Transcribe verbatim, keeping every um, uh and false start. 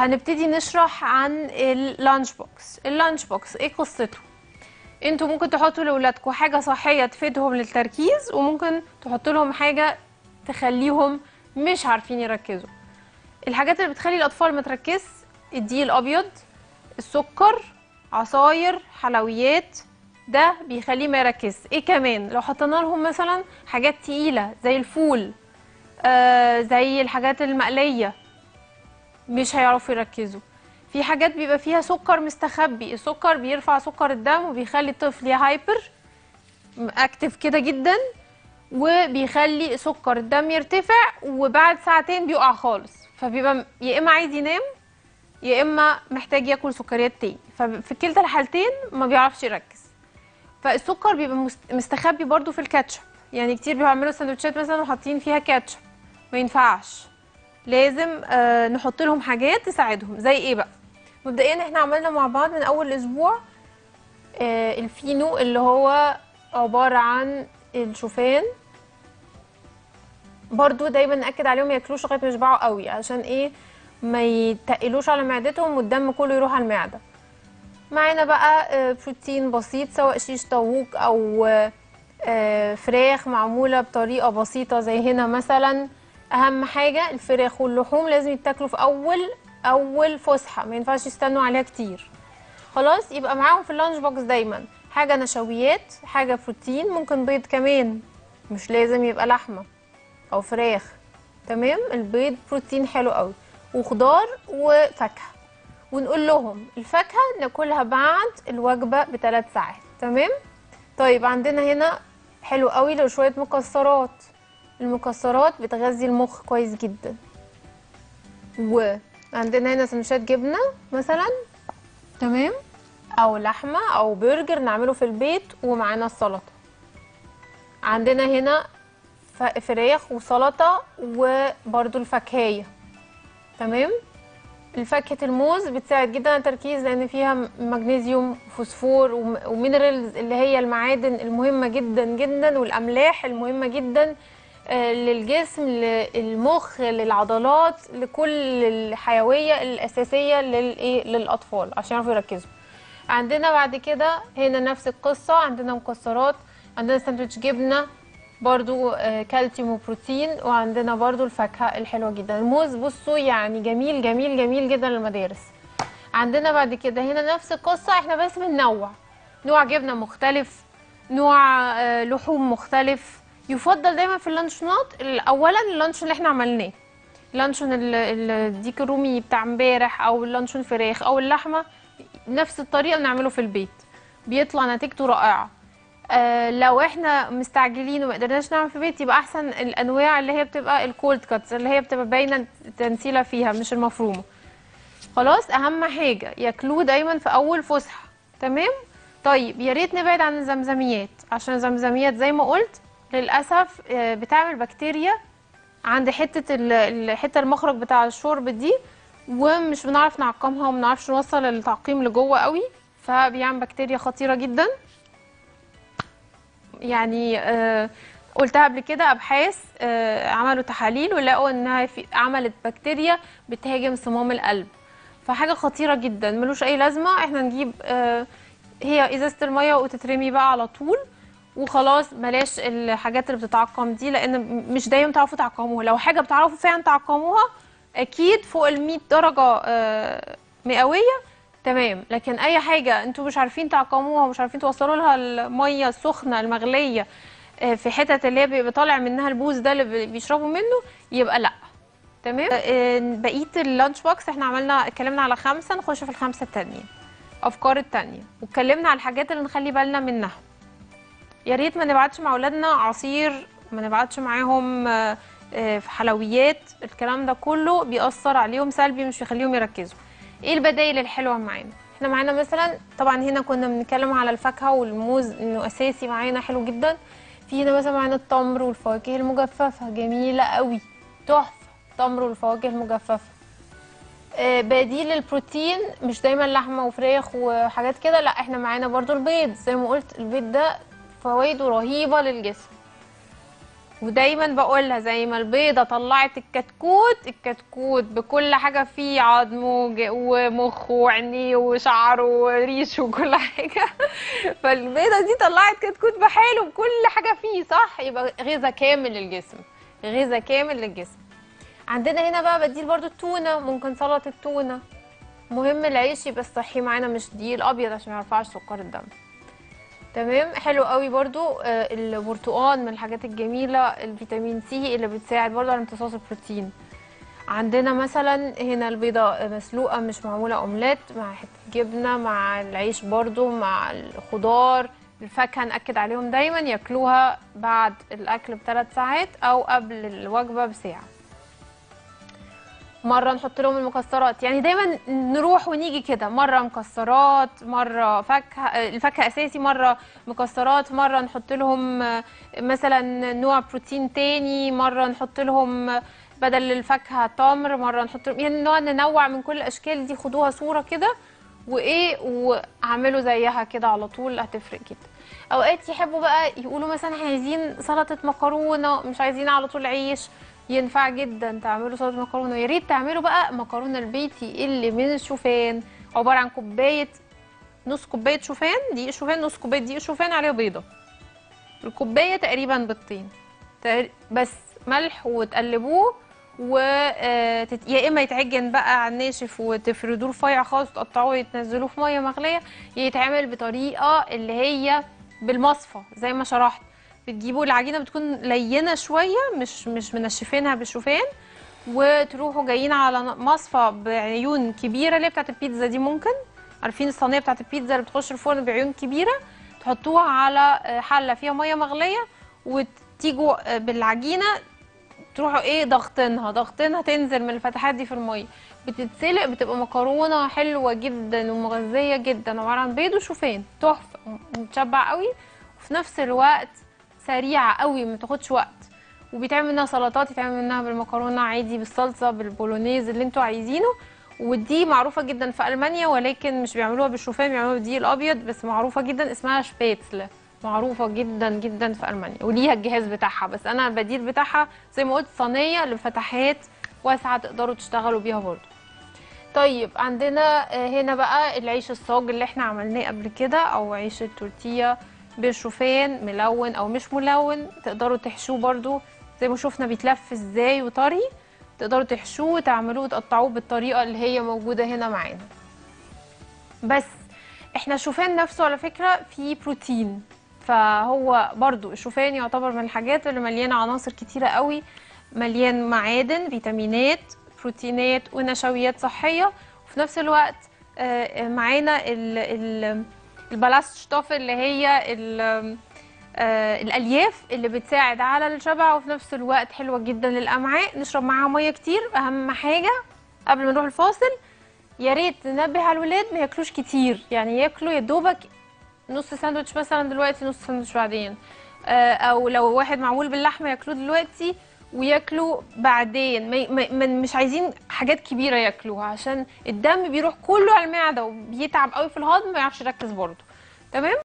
هنبتدي نشرح عن اللانش بوكس. اللانش بوكس ايه قصته؟ انتوا ممكن تحطوا لاولادكم حاجه صحيه تفيدهم للتركيز، وممكن تحطوا لهم حاجه تخليهم مش عارفين يركزوا. الحاجات اللي بتخلي الاطفال ما تركزش: الدقيق الابيض، السكر، عصاير، حلويات، ده بيخليه ما يركزش. ايه كمان؟ لو حطينا لهم مثلا حاجات تقيله زي الفول، آه زي الحاجات المقليه، مش هيعرفوا يركزوا. في حاجات بيبقى فيها سكر مستخبي، السكر بيرفع سكر الدم وبيخلي الطفل هايبر اكتف كده جدا، وبيخلي سكر الدم يرتفع وبعد ساعتين بيقع خالص، فبيبقى يا اما عايز ينام يا اما محتاج ياكل سكريات تاني، ففي كلتا الحالتين ما بيعرفش يركز. فالسكر بيبقى مستخبي برضو في الكاتشب، يعني كتير بيعملوا سندوتشات مثلا وحاطين فيها كاتشب، ما ينفعش، لازم آه نحط لهم حاجات تساعدهم. زي ايه بقى؟ مبدئيا احنا عملنا مع بعض من اول اسبوع آه الفينو، اللي هو عباره عن الشوفان، برضو دايما ناكد عليهم ما ياكلوش لغايه ما يشبعوا قوي، عشان ايه؟ ما يتقلوش على معدتهم والدم كله يروح على المعده. معانا بقى آه بروتين بسيط، سواء شيش طاووق او آه فراخ معموله بطريقه بسيطه زي هنا مثلا. اهم حاجه الفراخ واللحوم لازم يتاكلوا في اول اول فسحه، ما ينفعش يستنوا عليها كتير. خلاص، يبقى معاهم في اللانش بوكس دايما حاجه نشويات، حاجه بروتين، ممكن بيض كمان، مش لازم يبقى لحمه او فراخ. تمام، البيض بروتين حلو قوي، وخضار وفاكهه. ونقول لهم الفاكهه ناكلها بعد الوجبه بثلاث ساعات. تمام. طيب عندنا هنا حلو قوي لو شويه مكسرات، المكسرات بتغذي المخ كويس جدا. وعندنا هنا سندوتشات جبنه مثلا، تمام، او لحمه او برجر نعمله في البيت، ومعانا السلطه. عندنا هنا فراخ وسلطه وبرده الفاكهيه، تمام. الفاكهه الموز بتساعد جدا على التركيز، لان فيها مغنيسيوم وفوسفور ومينرالز اللي هي المعادن المهمه جدا جدا، والاملاح المهمه جدا للجسم، للمخ، للعضلات، لكل الحيويه الاساسيه للايه للاطفال عشان يعرفوا يركزوا. عندنا بعد كده هنا نفس القصه، عندنا مكسرات، عندنا ساندوتش جبنه برضو كالسيوم وبروتين، وعندنا برضو الفاكهه الحلوه جدا. الموز بصوا يعني جميل جميل جميل جدا للمدارس. عندنا بعد كده هنا نفس القصه، احنا بس بننوع، نوع جبنه مختلف، نوع لحوم مختلف. يفضل دايما في اللانشونات اولا اللانشون اللي احنا عملناه، اللانشون الديك الرومي بتاع امبارح، او اللانشون فراخ او اللحمه، نفس الطريقه بنعمله في البيت، بيطلع نتيجته رائعه. آه لو احنا مستعجلين وما قدرناش نعمل في البيت، يبقى احسن الانواع اللي هي بتبقى الكولد كاتس، اللي هي بتبقى باينه تنسيله فيها مش المفرومه. خلاص، اهم حاجه ياكلوه دايما في اول فسحه. تمام. طيب يا ريت نبعد عن الزمزميات، عشان الزمزميات زي ما قلت للأسف بتعمل بكتيريا عند حتة الحتة المخرج بتاع الشرب دي، ومش بنعرف نعقمها ومنعرفش نوصل التعقيم لجوه قوي، فبيعمل بكتيريا خطيرة جدا. يعني قلتها قبل كده، أبحاث عملوا تحاليل ولقوا إنها عملت بكتيريا بتهاجم صمام القلب، فحاجة خطيرة جدا ملوش أي لازمة. إحنا نجيب هي إزازة المية وتترمي بقى على طول وخلاص، بلاش الحاجات اللي بتتعقم دي، لان مش دايما بتعرفوا تعقموها. لو حاجه بتعرفوا فعلا تعقموها اكيد فوق ال مية درجه مئويه، تمام. لكن اي حاجه انتوا مش عارفين تعقموها ومش عارفين توصلوا لها الميه السخنه المغليه في حتت اللي هي بيبقى طالع منها البوز ده اللي بيشربوا منه، يبقى لا. تمام. بقيه اللانش بوكس احنا عملنا اتكلمنا على خمسه، نخش في الخمسه التانيه، افكار التانيه، واتكلمنا على الحاجات اللي نخلي بالنا منها. يا ريت ما نبعتش مع اولادنا عصير، ما نبعتش معاهم في حلويات، الكلام ده كله بيأثر عليهم سلبي، مش بيخليهم يركزوا. ايه البدايل الحلوه معانا؟ احنا معانا مثلا طبعا هنا كنا بنتكلم على الفاكهه والموز انه اساسي معانا، حلو جدا. في هنا مثلا معانا التمر والفواكه المجففه، جميله قوي، تحفه، التمر والفواكه المجففه. بديل البروتين مش دايما لحمه وفراخ وحاجات كده، لا احنا معانا برضو البيض، زي ما قلت البيض ده فوائده رهيبه للجسم. ودايما بقولها زي ما البيضه طلعت الكتكوت، الكتكوت بكل حاجه فيه، عظمه ومخه وعينيه وشعره وريشه وكل حاجه فالبيضه دي طلعت كتكوت بحاله بكل حاجه فيه، صح؟ يبقى غذاء كامل للجسم، غذاء كامل للجسم. عندنا هنا بقى بديل برضو التونه، ممكن سلطه التونه. مهم العيش يبقى الصحي معانا، مش دي الابيض عشان ما يرفعش سكر الدم. تمام، حلو قوي. برضو البرتقال من الحاجات الجميله، الفيتامين سي اللي بتساعد برضو على امتصاص البروتين. عندنا مثلا هنا البيضه مسلوقه مش معموله اومليت، مع حته جبنه، مع العيش برضو، مع الخضار، الفاكهه ناكد عليهم دايما ياكلوها بعد الاكل بثلاث ساعات او قبل الوجبه بساعه. مره نحط لهم المكسرات، يعني دايما نروح ونيجي كده، مره مكسرات، مره فاكهه، الفاكهه اساسي، مره مكسرات، مره نحط لهم مثلا نوع بروتين تاني، مره نحط لهم بدل الفاكهه تمر، مره نحط لهم، يعني نقعد ننوع من كل الاشكال دي. خدوها صوره كده وايه واعملوا زيها كده على طول، هتفرق جدا. اوقات يحبوا بقى يقولوا مثلا احنا عايزين سلطه مكرونه، مش عايزين على طول عيش. ينفع جدا تعملوا سلطه مكرونه، ويا ريت تعملوا بقى مكرونه البيتي اللي من الشوفان، عباره عن كوبايه، نص كوبايه شوفان، دقيق شوفان، نص كوبايه دقيق شوفان عليها بيضه، الكوبايه تقريبا بالطين بس، ملح، وتقلبوه، وتت... يا اما يتعجن بقى على الناشف وتفردوه رفيع خالص وتقطعوه وتنزلوه في ميه مغليه، يا يتعمل بطريقه اللي هي بالمصفى زي ما شرحت. بتجيبوا العجينه بتكون لينه شويه، مش مش منشفينها بالشوفان، وتروحوا جايين على مصفى بعيون كبيره اللي بتاعت البيتزا دي، ممكن عارفين الصينيه بتاعت البيتزا اللي بتخش الفرن بعيون كبيره، تحطوها على حله فيها ميه مغليه، وتيجوا بالعجينه تروحوا ايه ضغطينها ضغطينها تنزل من الفتحات دي في الميه، بتتسلق، بتبقى مكرونه حلوه جدا ومغذيه جدا، عباره عن بيض وشوفان، تحفه، متشبع قوي، وفي نفس الوقت سريعه قوي، ما بتاخدش وقت، وبيتعمل منها سلطات، يتعمل منها بالمكرونه عادي، بالصلصه، بالبولونيز، اللي انتوا عايزينه. ودي معروفه جدا في المانيا، ولكن مش بيعملوها بالشوفان، بيعملوها بالدقيق الابيض بس، معروفه جدا، اسمها شبيتزل، معروفه جدا جدا في المانيا، وليها الجهاز بتاعها، بس انا البديل بتاعها زي ما قلت صينيه لفتحات واسعه تقدروا تشتغلوا بيها برضو. طيب عندنا هنا بقى العيش الصاج اللي احنا عملناه قبل كده، او عيش التورتيه بالشوفان، ملون او مش ملون، تقدروا تحشوه برضو زي ما شفنا بيتلف ازاي وطري، تقدروا تحشوه وتعملوه وتقطعوه بالطريقه اللي هي موجوده هنا معانا. بس احنا الشوفان نفسه على فكره فيه بروتين، فهو برضو الشوفان يعتبر من الحاجات اللي مليانه عناصر كتيره قوي، مليان معادن، فيتامينات، بروتينات، ونشويات صحيه، وفي نفس الوقت معانا ال ال البلاستشتوف اللي هي ال آه الالياف اللي بتساعد على الشبع، وفي نفس الوقت حلوه جدا للامعاء، نشرب معاها ميه كتير. اهم حاجه قبل ما نروح الفاصل، يا ريت ننبه على الولاد ما ياكلوش كتير، يعني ياكلوا يا دوبك نص ساندوتش مثلا دلوقتي، نص ساندوتش بعدين، آه او لو واحد معمول باللحمه ياكلوه دلوقتي وياكلوا بعدين، مش عايزين حاجات كبيره ياكلوها عشان الدم بيروح كله على المعده وبيتعب قوي في الهضم، ما يعرفش يركز برضه. تمام.